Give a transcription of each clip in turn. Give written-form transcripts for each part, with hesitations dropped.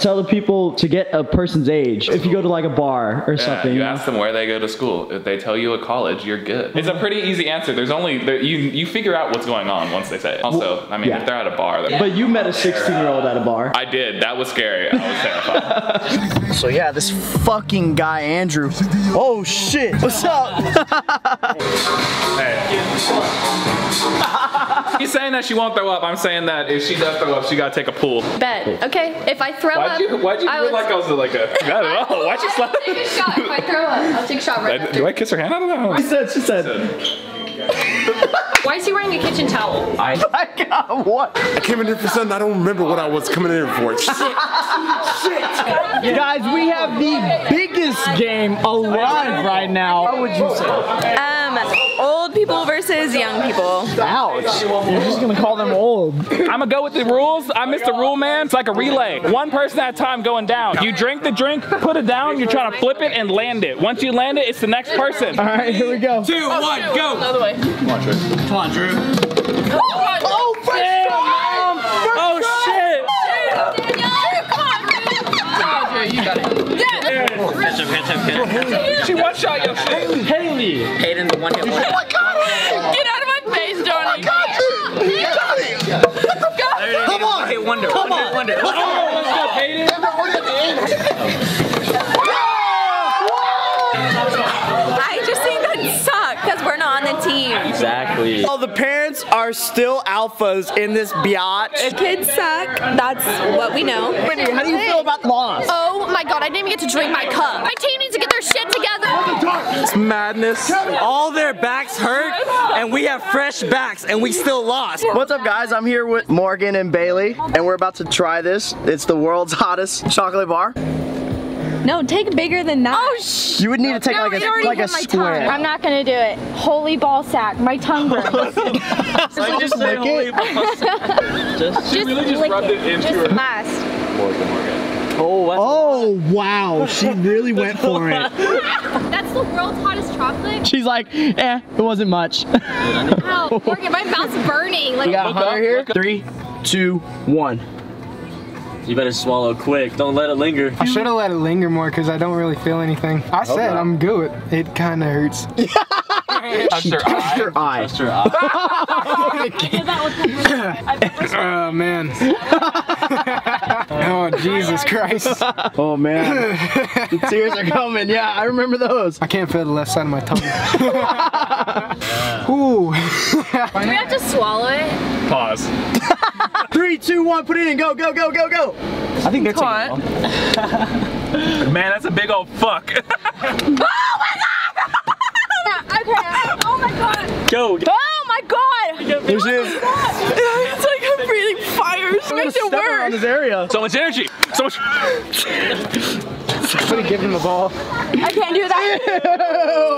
tell the people to get a person's age if you go to like a bar or something. You ask them where they go to school. If they tell you a college, you're good. It's a pretty easy answer. There's only, you figure out what's going on once they say it. Also, I mean, if they're at a bar. But you met a 16-year-old at a bar. I did. That was scary. I was terrified. So yeah, this fucking guy, Andrew. Oh shit. What's up? Hey. She's saying that she won't throw up. I'm saying that if she does throw up, she gotta take a pull. Bet. Okay. If I throw up. Why'd you do like I was like a, I don't know. Why'd you slap? I'll take a shot if I throw up. I'll take a shot right after. Do I kiss her hand? I don't know. She said. Why is he wearing a kitchen towel? I got what? I came in here for something. I don't remember what I was coming in here for. Shit. Shit. Guys, we have the biggest game alive right now. How would you say? Old people versus young people. Ouch. You're just gonna call them old. I'm gonna go with the rules. I missed the rule, man. It's like a relay. One person at a time going down. You drink the drink, put it down, you're trying to flip it and land it. Once you land it, it's the next person. All right, here we go. 2, 1, go. Another way. Come on, Drew. Come on, Drew. Oh, first time. Oh, shit. Come on, Drew. You got it. Pitch him, pitch him, pitch him. She one-shot your shit. Haley. Hayden, the one-hit win. Oh my god! Get out of my face, Jonny. Oh my god, you got it! What the fuck? Come on! Hey, wonder, come on, wonder. Let's go, Hayden. Everybody at the end. I just think that sucked because we're not on the team. Exactly. Well, the parents are still alphas in this biatch. Kids suck. That's what we know. Whitney, how do you feel about the loss? Oh my god, I didn't even get to drink my cup. My team needs to get their shit together. It's madness. All their backs hurt, and we have fresh backs, and we still lost. What's up, guys? I'm here with Morgan and Bailey, and we're about to try this. It's the world's hottest chocolate bar. No, take bigger than that. Oh, shh. You would need to take like a square. Tongue. I'm not gonna do it. Holy ball sack. My tongue burns. Just lick it. Just rubbed it into her. Last. Morgan. Oh wow, she really went for it. That's the world's hottest chocolate? She's like, eh, it wasn't much. Wow, Morgan, my mouth's burning. Like, we got hotter here. 3, 2, 1. You better swallow quick. Don't let it linger. I should have let it linger more because I don't really feel anything. I said I'm good. It kind of hurts. She touched her eye. Touched her eye. Oh, man. Oh, Jesus Christ. Oh, man. The tears are coming. Yeah, I remember those. I can't feel the left side of my tongue. Ooh. Do we have to swallow it? Pause. 3, 2, 1, put it in. Go, go, go, go, go. I think they're taking it. Man, that's a big old fuck. Oh, my God. Okay. Oh my god. Go. Oh my god. There she is. It's like I'm breathing fire. It makes it worse. This area. So much energy. So much. I'm gonna give him the ball. I can't do that.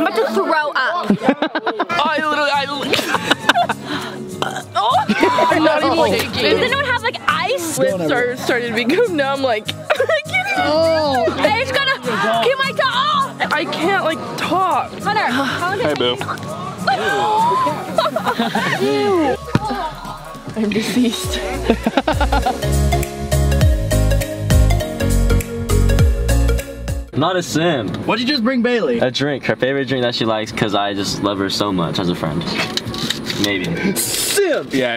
I'm about to throw up. Does anyone have like ice? Lips are starting to become numb. Like, I can't even. Oh. They just gotta get my tongue. I can't like talk. Hunter, hey, boo. I'm deceased. I'm not a simp. What'd you just bring Bailey? A drink. Her favorite drink that she likes because I just love her so much as a friend. Maybe. Simp. Yeah.